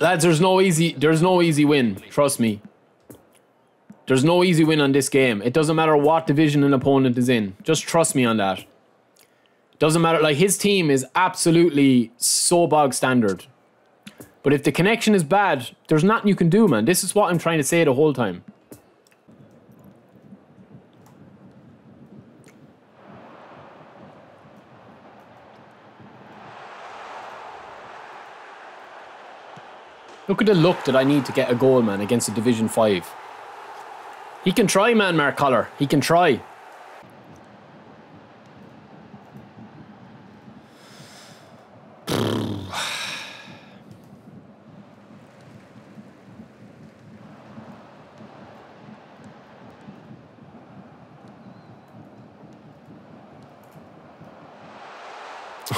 Lads, there's no easy win. Trust me. There's no easy win on this game. It doesn't matter what division an opponent is in. Just trust me on that. Doesn't matter. Like, his team is absolutely so bog standard. But if the connection is bad, there's nothing you can do, man. This is what I'm trying to say the whole time. Look at the luck that I need to get a goal, man, against a Division 5. He can try, man, Mark Collar. He can try.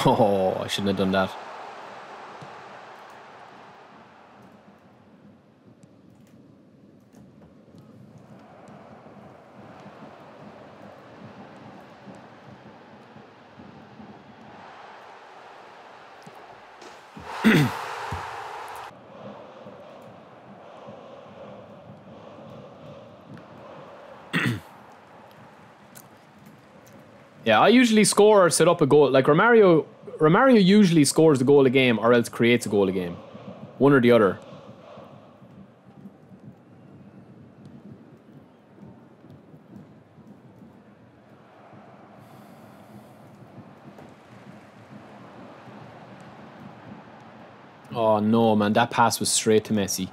Oh, I shouldn't have done that. Yeah, I usually score or set up a goal. Like, Romario usually scores the goal a game or else creates a goal a game. One or the other. Oh no, man, that pass was straight to Messi.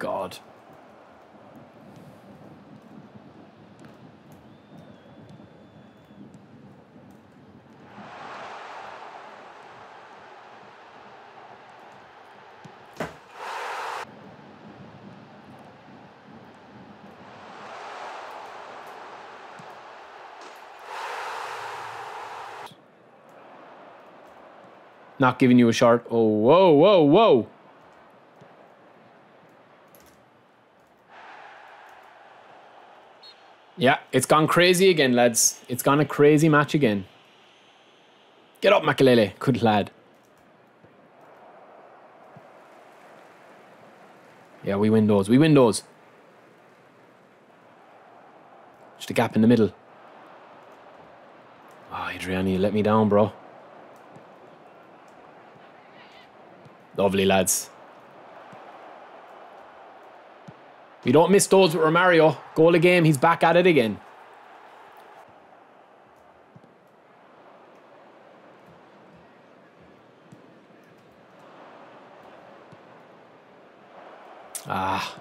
God. Not giving you a shot. Oh, whoa, whoa, whoa. Yeah, it's gone crazy again, lads. It's gone a crazy match again. Get up, Makalele. Good lad. Yeah, we win those. We win those. Just a gap in the middle. Ah, Adriani, you let me down, bro. Lovely, lads. You don't miss those with Romario. Goal a game, he's back at it again. Ah.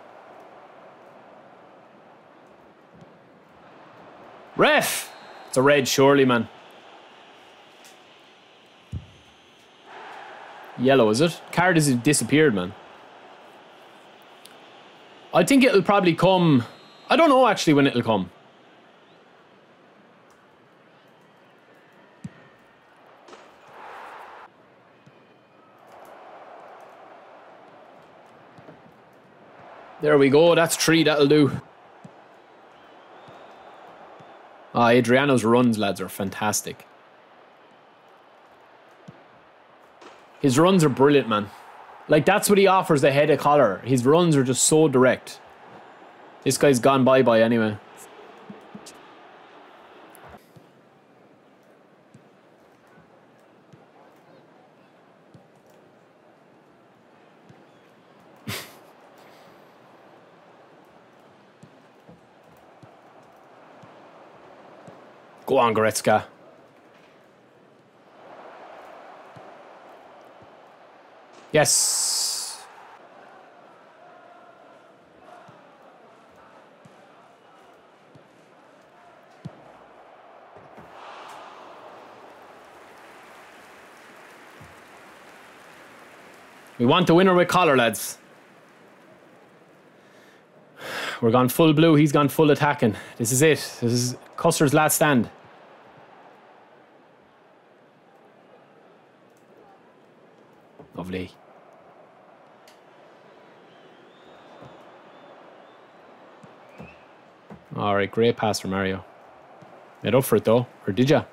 Ref! It's a red, surely, man. Yellow, is it? Card has disappeared, man. I think it'll probably come. I don't know actually when it'll come. There we go. That's three. That'll do. Ah, Adriano's runs, lads, are fantastic. His runs are brilliant, man. Like, that's what he offers ahead of Collar. His runs are just so direct. This guy's gone bye-bye anyway. Go on, Goretzka. Yes. We want the winner with Collar, lads. We're gone full blue. He's gone full attacking. This is it. This is Custer's last stand. Lovely. All right, great pass from Mario. Made up for it though, or did ya?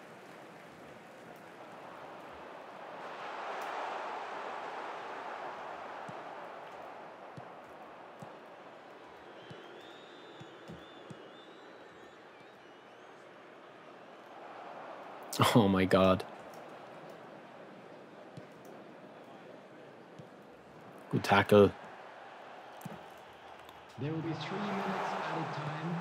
Oh my God. Good tackle. There will be 3 minutes added time.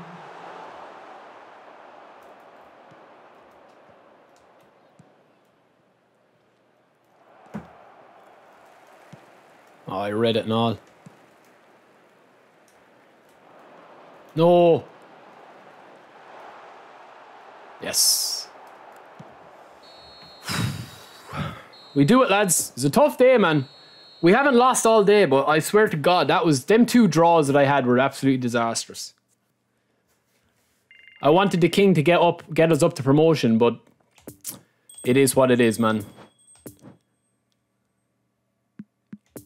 Oh, I read it and all. No. Yes. We do it, lads. It's a tough day, man. We haven't lost all day, but I swear to God, that was them 2 draws that I had were absolutely disastrous. I wanted the king to get us up to promotion, but it is what it is, man.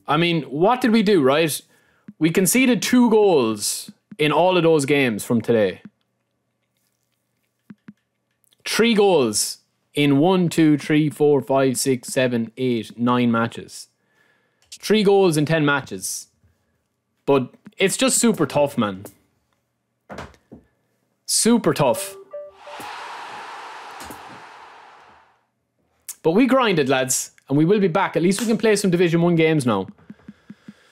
I mean, what did we do, right? We conceded 2 goals in all of those games from today. 3 goals in 9 matches. 3 goals in 10 matches. But it's just super tough, man. Super tough. But we grinded, lads. And we will be back. At least we can play some Division 1 games now.